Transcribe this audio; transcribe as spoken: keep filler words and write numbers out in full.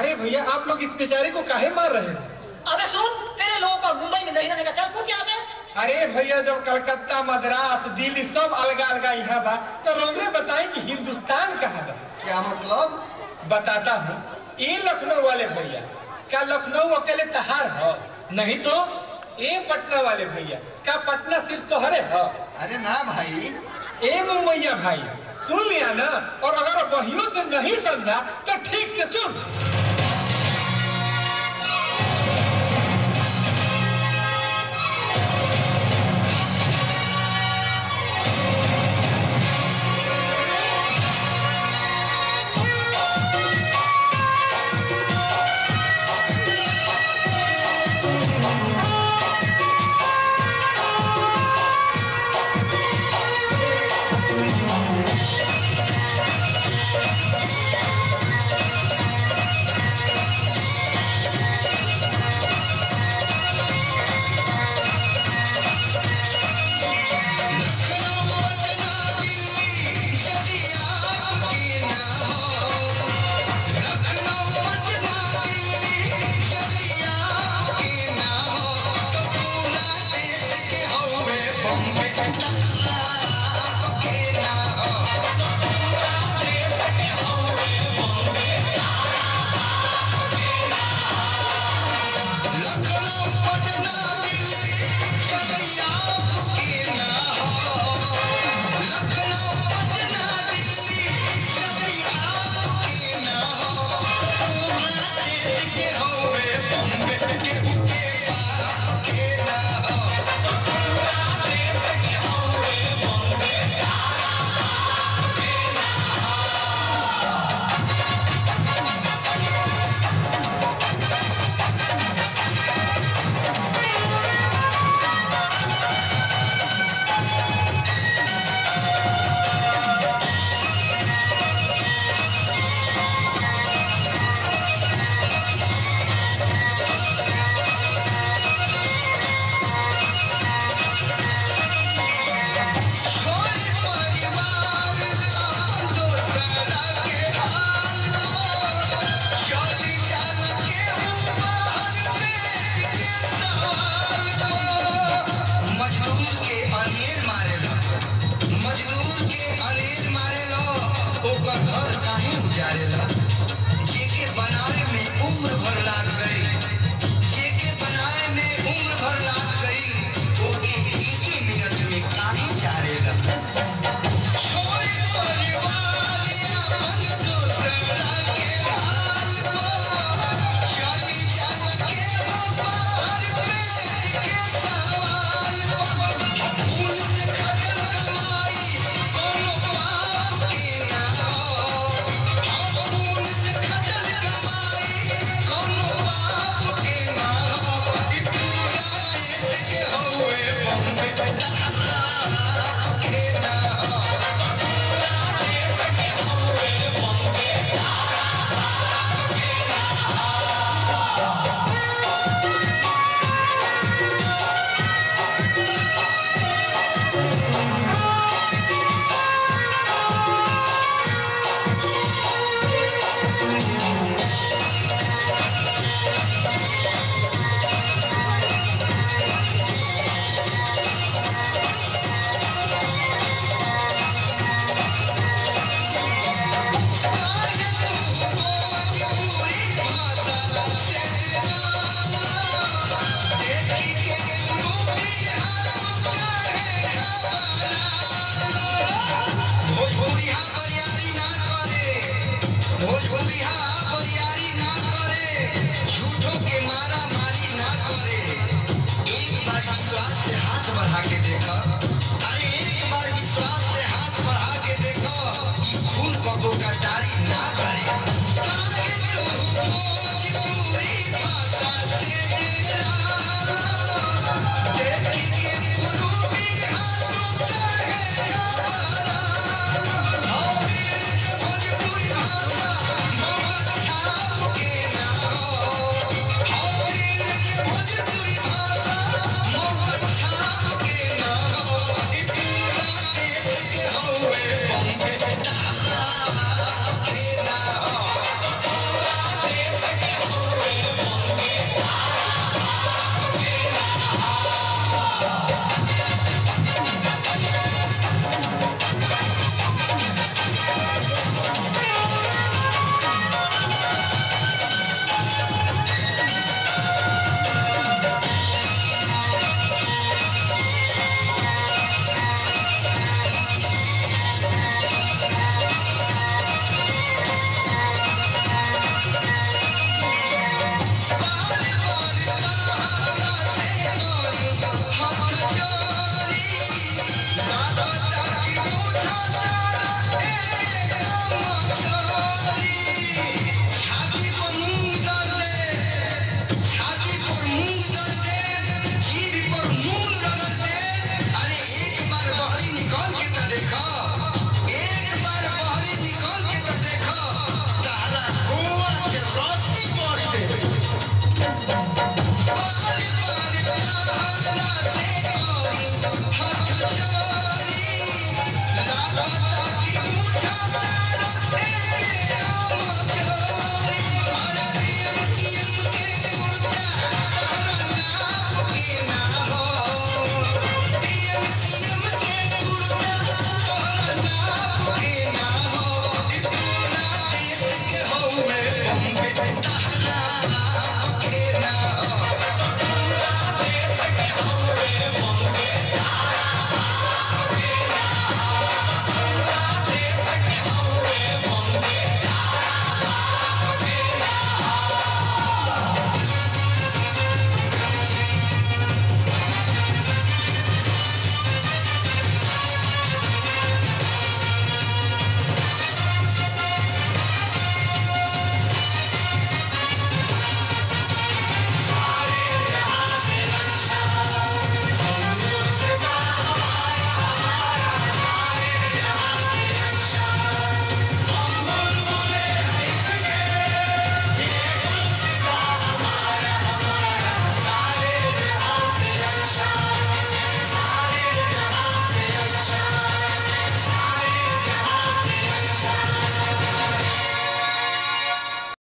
अरे भैया आप लोग इस बेचारे को काहे मार रहे हो? अबे सुन, तेरे लोगों का मुंबई में दहीना देखा, चल पूछ यहाँ से। अरे भैया जब कलकत्ता, मद्रास, दिल्ली सब अलगा अलगा यहाँ बा तो हमरे बताए कि हिंदुस्तान कहाँ बा। क्या मतलब? बताता हूँ। ये लखनऊ वाले भैया, क्या लखनऊ अकेले तहार हो? नहीं तो ये पटना वाले भैया, क्या पटना सिर्फ तोहरे हो? अरे ना भाई, ए मुंबईया भाई सुन लिया ना, और अगर वही से नहीं समझा तो ठीक से सुन। Oh,